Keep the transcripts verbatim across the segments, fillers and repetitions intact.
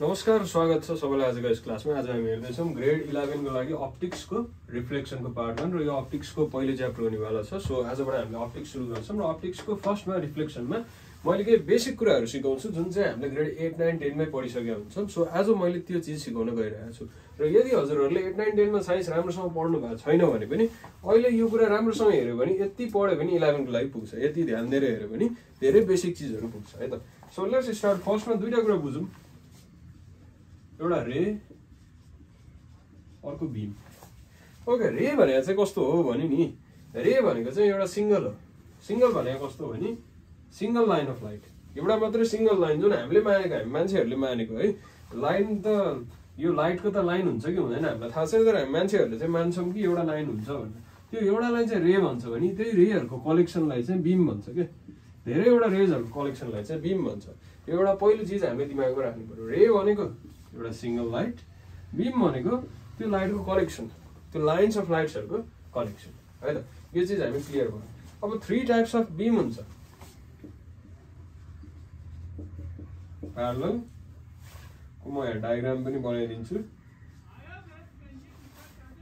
नमस्कार, स्वागत छ सबैलाई आजको यस क्लासमा। आज हामी हेर्दैछौँ ग्रेड इलेवन को लागि ऑप्टिक्स को रिफ्लेक्शन को पार्ट वन र यो ऑप्टिक्स को पहिलो च्याप्टर हुनेवाला छ। सो आजबाट हामीले ऑप्टिक्स सुरु गर्छौँ र ऑप्टिक्स को फर्स्ट मा रिफ्लेक्शन मा मैले के बेसिक कुराहरु सिकाउँछु जुन चाहिँ हामीले ग्रेड एट नाइन टेन मै पढिसकेका हुन्छौँ। सो आज मैले त्यो चीज सिकाउन गइरहेको छु र यदि हजुरहरुले एट नाइन टेन मा साइन्स राम्रोसँग पढ्नु भएको छैन भने पनि अहिले यो कुरा राम्रोसँग हेर्यो भने यति पढ्यो भने इलेवन को लागि पुग्छ, यति ध्यान दिएर हेर्यो भने धेरै बेसिक चीजहरु पुग्छ है त। So let's start. फर्स्ट मा दुईटा कुरा बुझौँ, एउटा रे अर्को बीम। ओके, रे भनेको चाहिँ कस्तो हो भने नि, रे भनेको चाहिँ एउटा सिंगल हो। सिंगल भनेको कस्तो हो भने सिंगल लाइन अफ लाइट, एउटा मात्रै सिंगल लाइन जुन हामीले मानेको, हामी मान्छेहरूले मानेको है लाइन। त यो लाइटको त लाइन हुन्छ कि हुँदैन हामीलाई थाहा छैन, तर हामी मान्छेहरूले चाहिँ मान्छौँ कि एउटा लाइन हुन्छ भनेर। त्यो एउटालाई चाहिँ रे भन्छ भने त्यही रेहरूको कलेक्सनलाई चाहिँ बीम भन्छ के। धेरैवटा रेजहरूको कलेक्सनलाई चाहिँ बीम भन्छ। यो एउटा पहिलो चिज हामीले दिमागमा राख्नु पर्यो। रे भनेको एउटा सिंगल लाइट, बीम भनेको त्यो लाइटको कलेक्सन, त्यो लाइन्स अफ लाइट्सहरुको कलेक्सन है त। यो चीज हामी क्लियर भयो। अब थ्री टाइप्स अफ बीम हुन्छ, प्यारलल। म यहाँ डायग्राम पनि बनाइदिन्छु,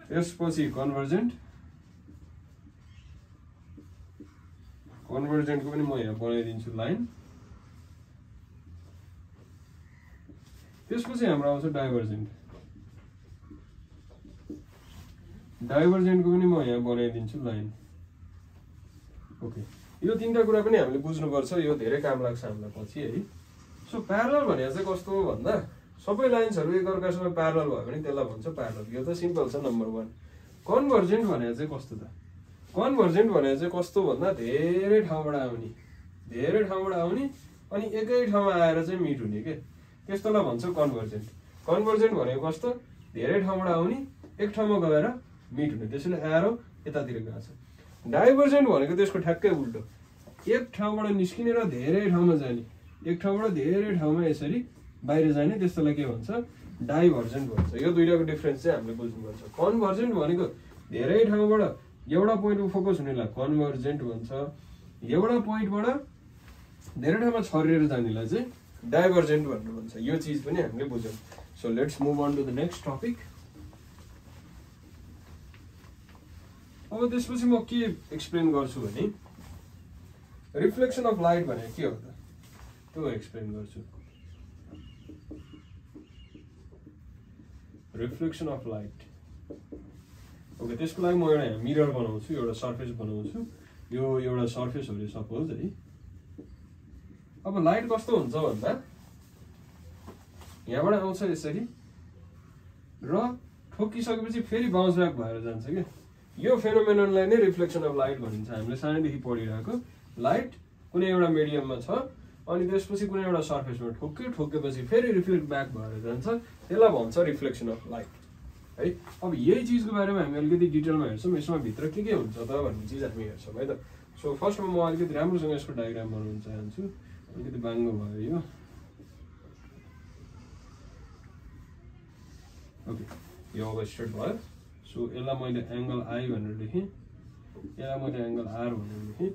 त्यसपछि कन्भर्जेन्ट। कन्भर्जेन्टको पनि म यहाँ बनाइदिन्छु लाइन। त्यसपछि हाम्रो आउँछ डाइभर्जेन्ट। डाइभर्जेन्टको पनि म यहाँ बनाइदिन्छु लाइन। ओके, यो तीनटा कुरा पनि हामीले बुझ्नुपर्छ, यो धेरै काम लाग्छ हामीलाई पछि है। सो प्यारलल भनेको चाहिँ कस्तो हो भन्दा सबै लाइन्सहरू एकअर्कासँग प्यारलल भयो भने त्यसलाई भन्छ प्यारलल। यो त सिम्पल छ। नम्बर वान, कन्भर्जेन्ट भनेको चाहिँ कस्तो त? कन्भर्जेन्ट भनेको चाहिँ कस्तो भन्दा धेरै ठाउँबाट आउने, धेरै ठाउँबाट आउने अनि एकै ठाउँमा आएर चाहिँ मिट हुने के, त्यस्तोलाई भन्छ कन्भर्जेन्ट। कन्भर्जेन्ट भनेको कस्तो? धेरै ठाउँबाट आउने, एक ठाउँमा गएर मिट हुने, त्यसैले एरो यतातिर गएको छ। डाइभर्जेन्ट भनेको त्यसको ठ्याक्कै उल्टो, एक ठाउँबाट निस्किने र धेरै ठाउँमा जाने, एक ठाउँबाट धेरै ठाउँमा यसरी बाहिर जाने, त्यस्तोलाई के भन्छ? डाइभर्जेन्ट भन्छ। यो दुईटाको डिफ्रेन्स चाहिँ हामीले बुझ्नुपर्छ। कन्भर्जेन्ट भनेको धेरै ठाउँबाट एउटा पोइन्टमा फोकस हुनेलाई कन्भर्जेन्ट भन्छ, एउटा पोइन्टबाट धेरै ठाउँमा छरिएर जानेलाई चाहिँ डाइभर्जेन्ट भन्नु भन्छ। यो चीज पनि हामीले बुझौँ। So let's move on to the next topic. अब त्यसपछि म के एक्सप्लेन गर्छु भने रिफ्लेक्सन अफ लाइट भने के हो त, त्यो एक्सप्लेन गर्छु। Reflection of light. ओके, त्यसको लागि म एउटा यहाँ मिरर बनाउँछु, एउटा सर्फेस बनाउँछु। यो एउटा सर्फेस हो सपोज है। अब लाइट कस्तो हुन्छ भन्दा यहाँबाट आउँछ यसरी र ठोकिसकेपछि फेरि बाउन्स ब्याक भएर जान्छ क्या। यो फेनोमेननलाई नै रिफ्लेक्सन अफ लाइट भनिन्छ। हामीले सानैदेखि पढिरहेको लाइट कुनै एउटा मिडियममा छ अनि त्यसपछि कुनै एउटा सर्फेसमा ठोक्यो, ठोकेपछि फेरि रिफ्लेक्ट ब्याक भएर जान्छ, त्यसलाई भन्छ रिफ्लेक्सन अफ लाइट है। अब यही चिजको बारेमा हामी अलिकति डिटेलमा हेर्छौँ, यसमा भित्र के के हुन्छ त भन्ने चिज हामी हेर्छौँ है त। सो फर्स्टमा म अलिकति राम्रोसँग यसको डायग्राम बनाउन चाहन्छु। अलिकति बाङ्गो भयो यो। ओके, यो अब स्ट्रेट भयो। सो यसलाई मैले एङ्गल आई भनेर लेखेँ, यसलाई मैले एङ्गल आर भनेर लेखेँ।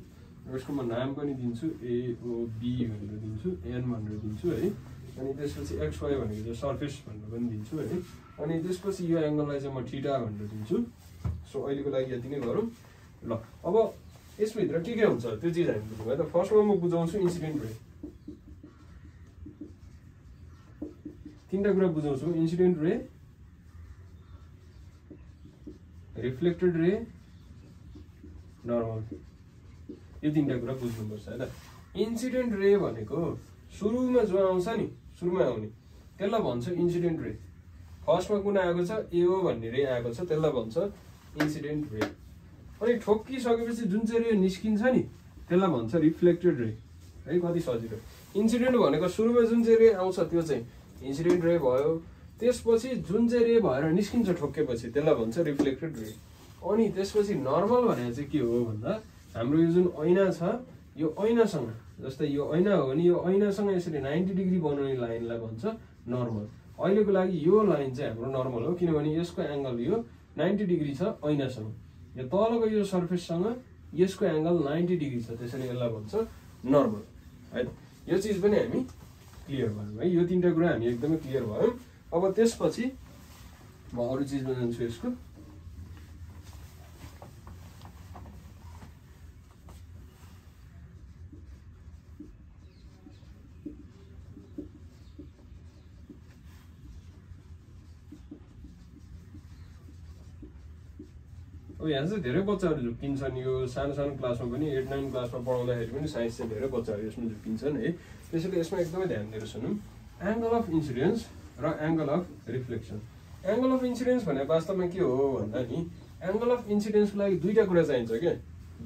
यसको म नाम पनि दिन्छु, एओबी भनेर दिन्छु, एन भनेर दिन्छु है। अनि त्यसपछि एक्सवाई भनेको चाहिँ सर्फेस भनेर पनि दिन्छु है। अनि त्यसपछि यो एङ्गललाई चाहिँ म थीटा भनेर दिन्छु। सो अहिलेको लागि यति नै गरौँ ल। अब यसभित्र के के हुन्छ त्यो चिज हामी बुझ्नु है त। फर्स्टमा म बुझाउँछु इन्सिडेन्ट रे। तीनटा कुरा बुझाउँछु, इन्सिडेन्ट रे, रिफ्लेक्टेड रे, नर्मल। यो तीनटा कुरा बुझ्नुपर्छ है त। इन्सिडेन्ट रे भनेको सुरुमा जो आउँछ नि, सुरुमा आउने त्यसलाई भन्छ इन्सिडेन्ट रे। फर्स्टमा कुन आएको छ? एओ भन्ने रे आएको छ, त्यसलाई भन्छ इन्सिडेन्ट रे। अनि ठोकिसकेपछि जुन चाहिँ रे निस्किन्छ नि त्यसलाई भन्छ रिफ्लेक्टेड रे है। कति सजिलो। इन्सिडेन्ट भनेको सुरुमा जुन चाहिँ रे आउँछ त्यो चाहिँ इन्सिडेन्ट रे भयो, त्यसपछि जुन चाहिँ रे भएर निस्किन्छ ठोकेपछि त्यसलाई भन्छ रिफ्लेक्टेड रे। अनि त्यसपछि नर्मल भनेको चाहिँ के हो भन्दा हाम्रो यो जुन ऐना छ, यो ऐनासँग जस्तै यो ऐना हो भने यो ऐनासँग यसरी नाइन्टी डिग्री बनाउने लाइनलाई भन्छ नर्मल। अहिलेको लागि यो लाइन चाहिँ हाम्रो नर्मल हो किनभने यसको एङ्गल यो नाइन्टी डिग्री छ ऐनासँग। यो तलको यो सर्फेससँग यसको एङ्गल नाइन्टी डिग्री छ, त्यसरी यसलाई भन्छ नर्मल है। यो चिज पनि हामी क्लियर भयो है यो तीनटा कुरा हामी एकदमै क्लियर भयो अब त्यसपछि म अरु चीजमा जान्छु यसको यहाँ चाहिँ धेरै बच्चाहरु झुक्किन्छन् यो सानो सानो क्लासमा पनि eight nine क्लासमा पढाउँदाखेरि पनि साइन्स चाहिँ धेरै बच्चाहरु यसमा झुक्किन्छन् है त्यसैले यसमा एकदमै ध्यान दिएर सुनौं एंगल अफ इन्सिडेन्स र angle of reflection angle of incidence भने वास्तवमा के हो भन्दा नि एंगल अफ इन्सिडेन्सको लागि दुईटा कुरा चाहिन्छ के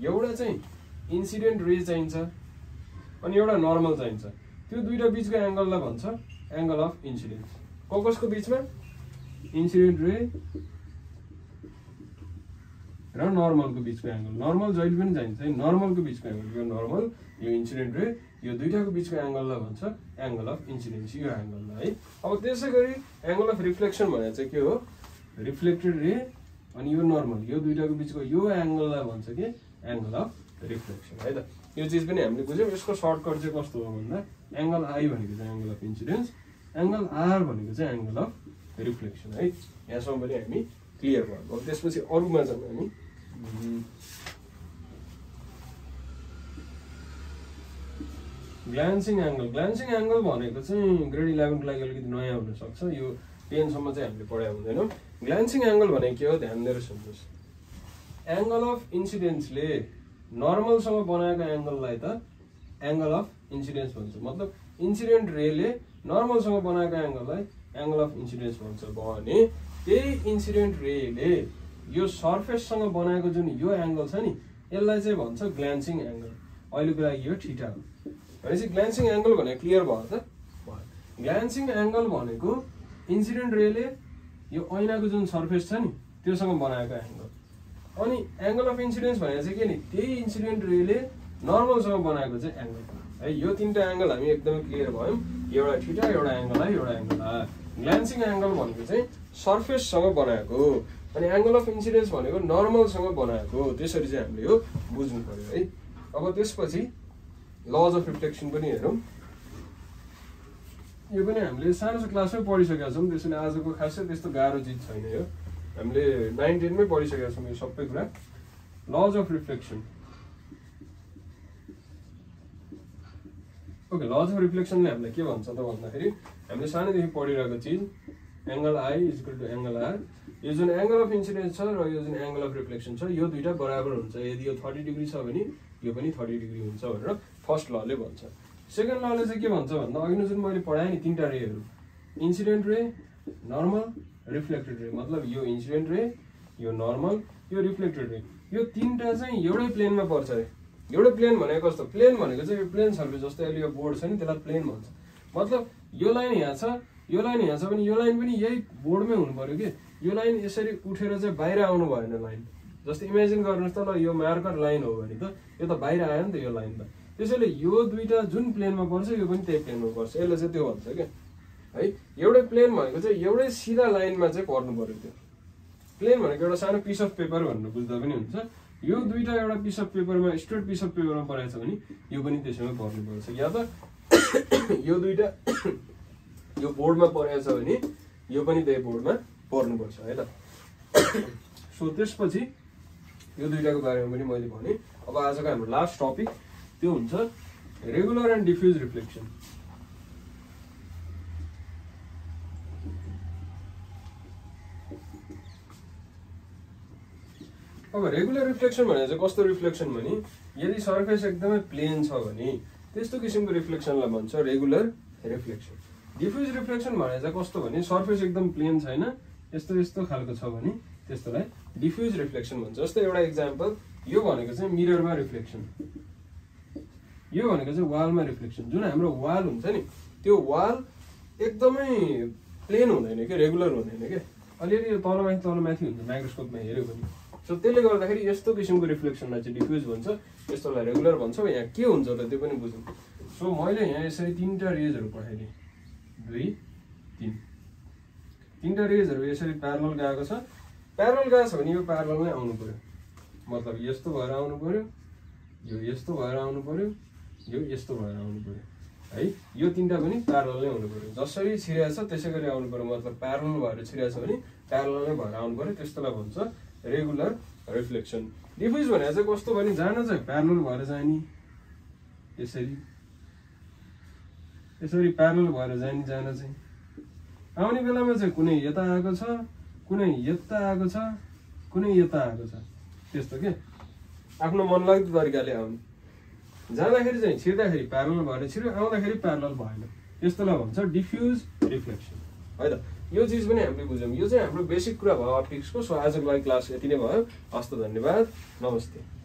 एउटा चाहिँ इन्सिडेन्ट रे चाहिन्छ अनि एउटा नर्मल चाहिन्छ त्यो दुईटा बीचको एंगललाई भन्छ एंगल अफ इन्सिडेन्स कसको बीचमा इन्सिडेन्ट रे र नर्मल को बीचको एंगल नर्मल जहिले पनि जान्छ है नर्मल को बीचको एंगल यो नर्मल यो इन्सिडेन्ट रे यो दुईटाको बीचको एंगललाई भन्छ एंगल अफ इन्सिडेन्स यो एंगललाई है अब त्यसैगरी एंगल अफ रिफ्लेक्सन भने चाहिँ के हो रिफ्लेक्टेड रे अनि यो नर्मल यो दुईटाको बीचको यो एंगललाई भन्छ के एंगल अफ रिफ्लेक्सन है त यो चीज पनि हामीले बुझ्यौ यसको सर्टकट चाहिँ कस्तो हो भन्दा एंगल आई भनेको चाहिँ angle of incidence angle R भनेको चाहिँ एंगल अफ रिफ्लेक्सन है यसमा पनि हामी क्लियर भयो अब त्यसपछि अरुमा जानु हामी ग्लान्सिङ एंगल ग्लान्सिङ एंगल भनेको चाहिँ ग्रेड eleven को लागि अलिकति नयाँ हुन सक्छ यो ten सम्म चाहिँ हामीले पढाएको हुँदैन ग्लान्सिङ एंगल भनेको के हो ध्यान दिएर सुन्नुस् एंगल अफ इन्सिडेन्सले नर्मल सँग बनाएको एंगललाई त एंगल अफ इन्सिडेन्स भन्छ मतलब इन्सिडेन्ट रेले नर्मल सँग बनाएको एंगललाई एंगल अफ इन्सिडेन्स भन्छ भने त्यही इन्सिडेन्ट रेले यो सरफेस सँग बनाएको जुन यो एंगल छ नि यसलाई चाहिँ भन्छ ग्लान्सिङ एंगल अहिलेको लागि यो थीटा हो भनेपछि ग्लान्सिङ एंगल भने क्लियर भयो त ग्लान्सिङ एंगल भनेको इन्सिडेन्ट रेले यो ऐनाको जुन सरफेस छ नि त्यो सँग बनाएको एंगल अनि एंगल अफ इन्सिडेन्स भने चाहिँ के नि त्यही इन्सिडेन्ट रेले नर्मल सँग बनाएको चाहिँ एंगल है यो तीनटा एंगल हामी एकदमै क्लियर भयौं एउटा थीटा एउटा एंगल है एउटा एंगल आर ग्लान्सिङ एंगल भनेको चाहिँ सरफेस सँग बनाएको अनि एंगल अफ इन्सिडेन्स भनेको नर्मल सँग बनाएको त्यसरी चाहिँ हामीले यो बुझ्नु पर्यो है अब त्यसपछि लज अफ रिफ्लेक्सन पनि हेरौं यो पनि हामीले सानो क्लासमै पढिसकेका छौं त्यसैले आजको खासै त्यस्तो गाह्रो चीज छैन यो हामीले nine ten मै पढिसकेका छौं यो सबै कुरा laws of reflection okay laws of रिफ्लेक्सनले हामीलाई के भन्छ त भन्दाखेरि हामीले सानैदेखि पढिरहेको चीज angle i equal to angle r यो जुन एंगल अफ इन्सिडेन्स छ र यो जुन एंगल अफ रिफ्लेक्सन छ यो दुईटा बराबर हुन्छ यदि यो thirty डिग्री छ भने यो पनि thirty डिग्री हुन्छ भनेर फर्स्ट ल ले भन्छ सेकेन्ड ल ले चाहिँ के भन्छ भन्दा अघि जुन मैले पढाएँ नि तीनटा रेहरू incident ray normal reflected ray मतलब यो इन्सिडेन्ट रे यो नर्मल यो रिफ्लेक्टेड रे यो तीनटा चाहिँ एउटै प्लेनमा पर्छ रे एउटै प्लेन भनेको कस्तो प्लेन भनेको चाहिँ यो प्लेन सर्फेस जस्तो अहिले यो बोर्ड छ नि त्यसलाई प्लेन भन्छ मतलब यो लाइन यहाँ छ यो लाइन यहाँ छ भने यो लाइन पनि यही बोर्डमै हुनु पर्यो के यो लाइन यसरी उठेर चाहिँ बाहिर आउनु भएन लाइन जस्तै इमेजिन गर्नुस् त ल यो मार्कर लाइन हो भने त यो त बाहिर आयो नि त यो लाइन त त्यसैले यो दुईटा जुन प्लेनमा पर्छ यो पनि त्यही प्लेनमा पर्छ यसले चाहिँ त्यो भन्छ के है एउटै प्लेन भनेको चाहिँ एउटै सिधा लाइनमा चाहिँ पर्नु पर्यो त्यो प्लेन भनेको एउटा सानो पिस अफ पेपर भन्नु बुझ्दा पनि हुन्छ यो दुईटा एउटा पिस अफ पेपरमा स्ट्रेट पिस अफ पेपरमा परेछ भने यो पनि त्यसैमा पर्नु पर्छ या त यो दुईटा यो बोर्डमा परेछ भने यो पनि त्यही बोर्डमा पर्नुपर्छ है त सो त्यसपछि यो दुईटाको बारेमा पनि मैले भने अब आजको हाम्रो लास्ट टपिक त्यो हुन्छ रेगुलर एन्ड डिफ्युज रिफ्लेक्सन अब रेगुलर रिफ्लेक्सन भने चाहिँ कस्तो रिफ्लेक्सन भने यदि सरफेस एकदमै प्लेन छ भने त्यस्तो किसिमको रिफ्लेक्सनलाई भन्छ रेगुलर रिफ्लेक्सन डिफ्युज रिफ्लेक्सन भने चाहिँ कस्तो भने सरफेस एकदम प्लेन छैन यस्तो यस्तो खालको छ भने त्यस्तोलाई डिफ्युज रिफ्लेक्सन भन्छ जस्तै एउटा एक्जाम्पल यो भनेको चाहिँ मिररमा रिफ्लेक्सन यो भनेको चाहिँ वालमा रिफ्लेक्सन जुन हाम्रो वाल हुन्छ नि त्यो वाल एकदमै प्लेन हुँदैन के रेगुलर हुँदैन के अलिअलि यो तलमाथि तलमाथि हुन्छ माइक्रोस्कोपमा हेऱ्यो भने सो त्यसले गर्दाखेरि यस्तो किसिमको रिफ्लेक्सनलाई चाहिँ डिफ्युज भन्छ यस्तोलाई रेगुलर भन्छ यहाँ के हुन्छ त त्यो पनि बुझौँ सो मैले यहाँ यसरी तिनवटा रेजहरू पठाइदिएँ दुई तिन तीनटा रेजहरु यसरी प्यारलल गएको छ प्यारलल गएको छ भने यो प्यारललमै आउनु पर्यो मतलब यस्तो भएर आउनु पर्यो यो यस्तो भएर आउनु पर्यो यो यस्तो भएर आउनु पर्यो है यो तीनटा पनि प्यारलल नै हुनु पर्यो जसरी छिरेको छ त्यसैगरी आउनु पर्यो मतलब प्यारलल भएर छिरेको छ भने प्यारलल नै भएर आउनु पर्यो त्यस्तोलाई भन्छ रेगुलर रिफ्लेक्सन डिफ्युज भने चाहिँ कस्तो भने जान चाहिँ प्यारलल भएर जानी यसरी यसरी प्यारलल भएर जानी जान चाहिँ आउने बेलामा चाहिँ कुनै यता आएको छ कुनै यता आएको छ कुनै यता आएको छ त्यस्तो के आफ्नो मन लाग्दो तरिकाले आउने जाँदाखेरि चाहिँ छिर्दाखेरि प्यारलल भएर छिर्यो आउँदाखेरि प्यारलल भएन त्यस्तोलाई भन्छ डिफ्युज रिफ्लेक्सन है त यो चीज पनि हामीले बुझ्यौं यो चाहिँ हाम्रो बेसिक कुरा भयो अप्टिक्सको सो आजको लागि क्लास यति नै भयो हस्त धन्यवाद नमस्ते।